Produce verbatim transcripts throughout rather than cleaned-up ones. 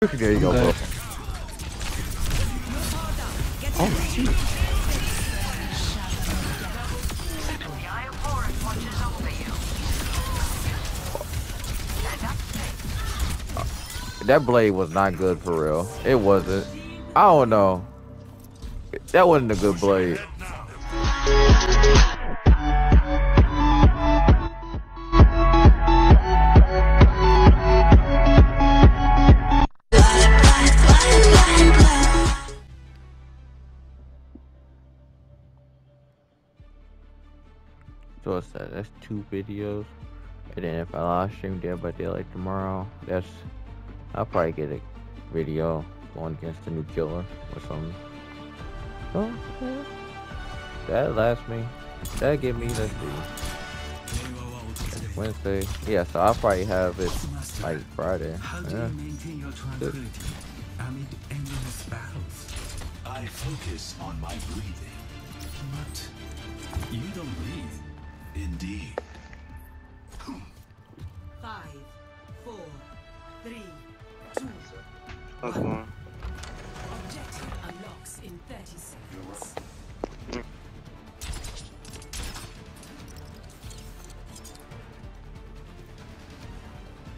There you go, bro. Oh, jeez. Oh. That blade was not good for real. It wasn't. I don't know. That wasn't a good blade. So what's that? That's two videos. And then if I live stream Dead by Daylight like tomorrow, that's I'll probably get a video going against the new killer or something. So yeah. That lasts me. That give me this video. Wednesday. Yeah, so I'll probably have it like Friday. How do yeah. you maintain your tranquility amid endless battles? I focus on my breathing. But you don't breathe. Indeed. Five, four, three, two. That's one. Objective unlocks in thirty seconds. Mm.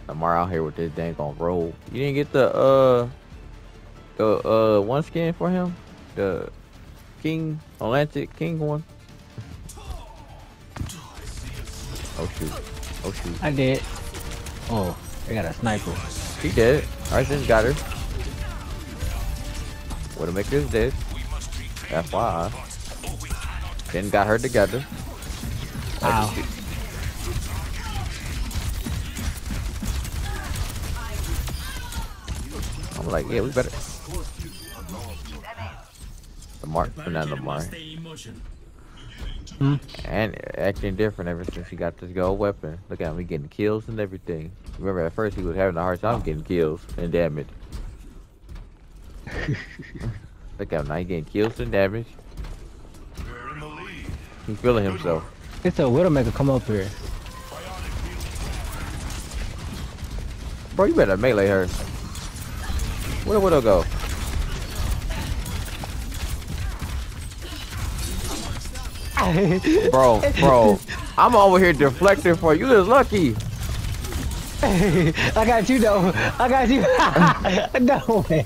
Lamar out here with this dang on roll. You didn't get the uh, the uh one skin for him, the King Atlantic King one. Oh shoot. Oh shoot. I did. Oh, I got a sniper. She dead. Arson got her. Widowmaker is dead. F Y I. Then got her together. Wow. I'm like, yeah, we better. The mark, not the mark. Mm. And acting different ever since he got this gold weapon. Look at him, he getting kills and everything. Remember at first he was having a hard time getting kills and damage. Look at him now, he getting kills and damage. We're in the lead. He's feeling himself. It's a Widowmaker, come up here. Bro, you better melee her. Where the Widow go? bro, bro, I'm over here deflecting for you. You're lucky. I got you though. I got you. No way.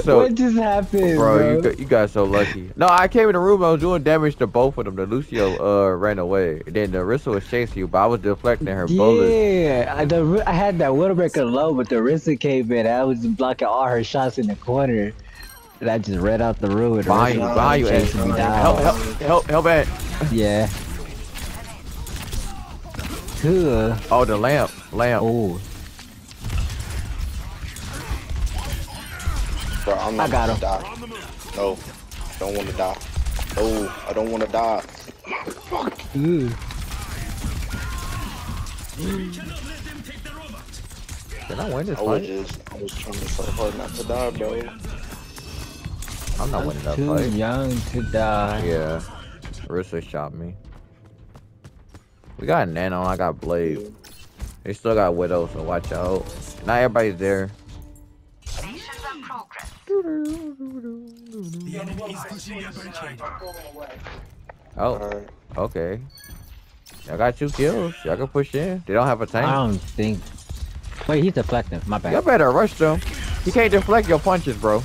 So, what just happened, bro? bro? You, got, you got so lucky. No, I came in the room. I was doing damage to both of them. The Lucio uh ran away. And then the Orisa was chasing you, but I was deflecting her yeah, bullets. Yeah, I, the, I had that Widowmaker low, but the Orisa came in. I was blocking all her shots in the corner, and I just ran out the room. And behind you, behind you, chasing me down. Help, help, help, help, back. Yeah. Good. Oh, the lamp. Lamp. Oh. Bro, I'm not I got him. Die. No. Don't want to die. No. I don't want to die. Fuck. Mm. Mm. Did I win this I fight? Was just, I was trying so hard not to die, bro. I'm not I'm winning that fight. Too young to die. Yeah. Orisa shot me. We got Nano, I got Blade. They still got Widow, so watch out. Not everybody's there. Oh, okay. Y'all got two kills. Y'all can push in. They don't have a tank. I don't think. Wait, he's deflecting. My bad. Y'all better rush them. You can't deflect your punches, bro.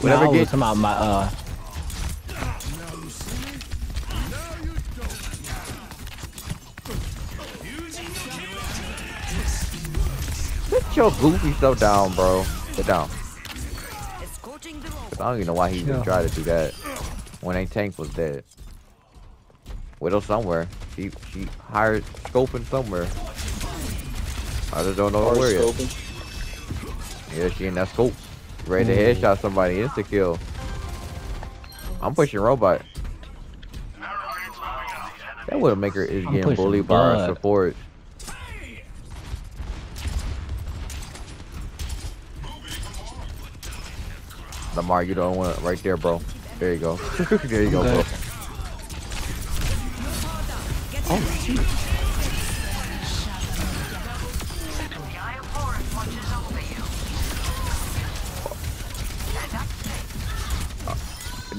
Whatever no, gets him out my uh. Get your goofy stuff down, bro. Get down. I don't even know why he even yeah. tried to do that when a tank was dead. Widow somewhere. She she hired scoping somewhere. I just don't know where yet. Yeah, she in that scope. Ready to headshot somebody. Insta kill. I'm pushing robot. That Widowmaker is getting bullied by our support. Lamar, you don't want it right there, bro. There you go. There you go, bro. Oh, shoot.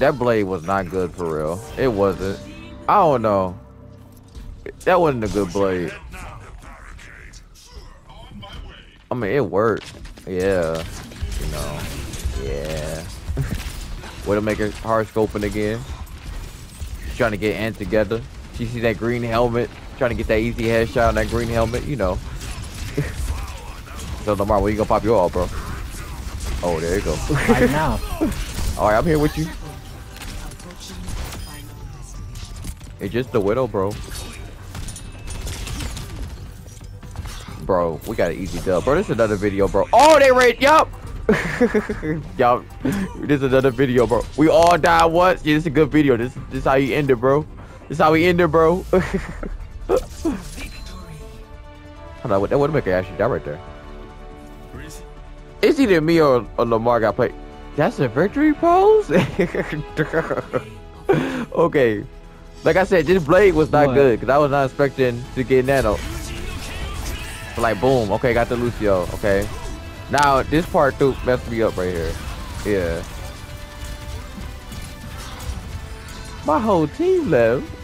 that blade was not good for real. It wasn't. I don't know. That wasn't a good blade. I mean, it worked. Yeah. You know. Yeah. Widowmaker hard scoping again. She's trying to get Ant together. She see that green helmet. Trying to get that easy headshot on that green helmet. You know. So, Lamar, where you gonna pop your all, bro? Oh, there you go. Right now. Alright, I'm here with you. It's just the widow, bro. Bro, we got an easy dub. Bro, this is another video, bro. Oh, they raid. Yup. Yup. This is another video, bro. We all die once. Yeah, this is a good video. This, this is how you end it, bro. This is how we end it, bro. Hold on, that would make it actually die right there. It's either me or, or Lamar got played. That's a victory pose? Okay. Like I said, this blade was not what? good, because I was not expecting to get Nano. But like, boom. Okay, got the Lucio. Okay. Now, this part too messed me up right here. Yeah. My whole team left.